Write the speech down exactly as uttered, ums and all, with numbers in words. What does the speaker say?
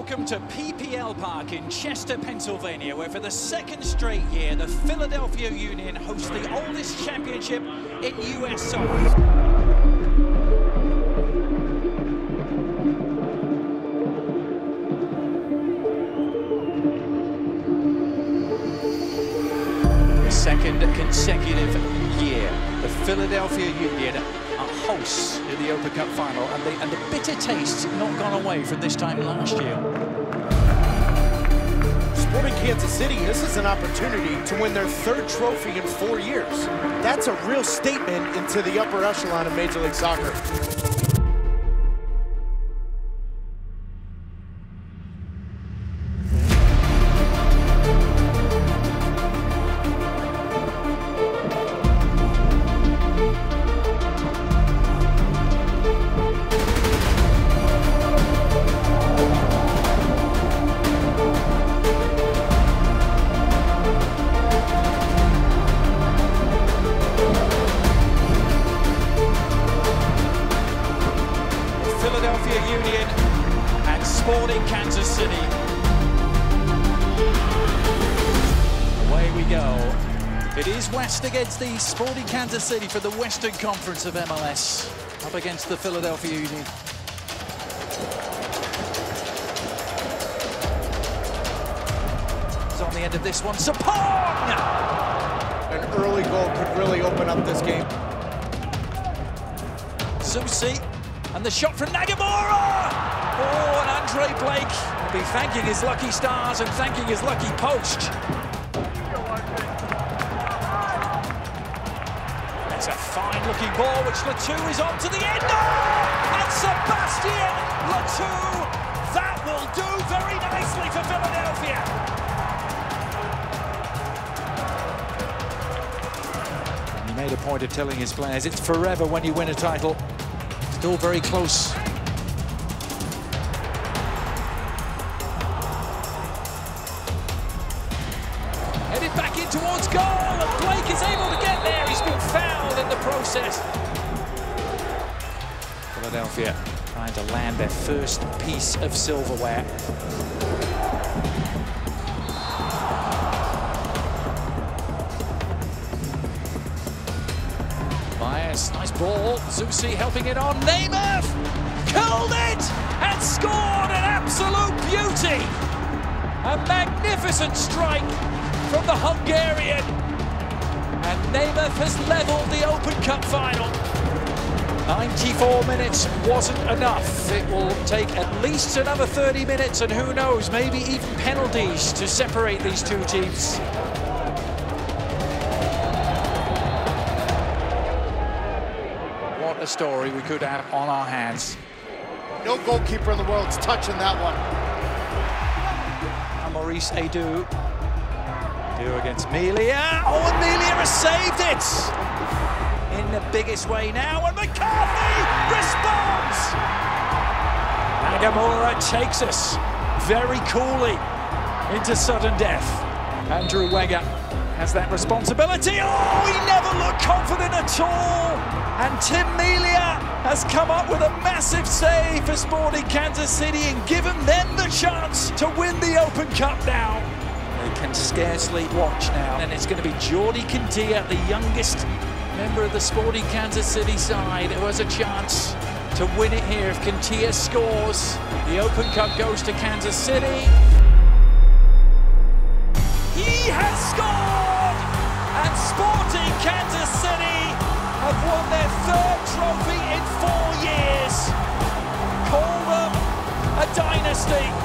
welcome to P P L Park in Chester, Pennsylvania, where for the second straight year, the Philadelphia Union hosts the oldest championship in U S soccer. Second consecutive year, the Philadelphia Union are hosts in the Open Cup final, and the, and the bitter taste's not gone away from this time last year. Sporting Kansas City, this is an opportunity to win their third trophy in four years. That's a real statement into the upper echelon of Major League Soccer. Union and Sporting Kansas City. Away we go. It is West against the Sporting Kansas City for the Western Conference of M L S, up against the Philadelphia Union. It's on the end of this one. Sapong! An early goal could really open up this game. Zusi. And the shot from Nagamora! Oh, and Andre Blake will be thanking his lucky stars and thanking his lucky post. That's a fine-looking ball, which Le Toux is on to the end. Oh! And Sébastien Le Toux, that will do very nicely for Philadelphia. He made a point of telling his players, it's forever when you win a title. Still very close. Headed back in towards goal, and Blake is able to get there. He's been fouled in the process. Philadelphia trying to land their first piece of silverware. Myers, nice ball, Zusi helping it on, Neymar curled it and scored, an absolute beauty! A magnificent strike from the Hungarian, and Neymar has levelled the Open Cup final. ninety-four minutes wasn't enough, it will take at least another thirty minutes and who knows, maybe even penalties to separate these two teams. A story we could have on our hands. No goalkeeper in the world's touching that one. And Maurice Adu. Adu against Melia. Oh, and Melia has saved it! In the biggest way now, and McCarthy responds! Nagamora takes us very coolly into sudden death. Andrew Weger has that responsibility. Oh, he never looked confident at all! And Tim Melia has come up with a massive save for Sporting Kansas City and given them the chance to win the Open Cup now. They can scarcely watch now. And it's going to be Jordi Quintillà, the youngest member of the Sporting Kansas City side, who has a chance to win it here. If Quintillà scores, the Open Cup goes to Kansas City. He has scored! And Sporting Kansas City have won their third trophy in four years. Call them a dynasty.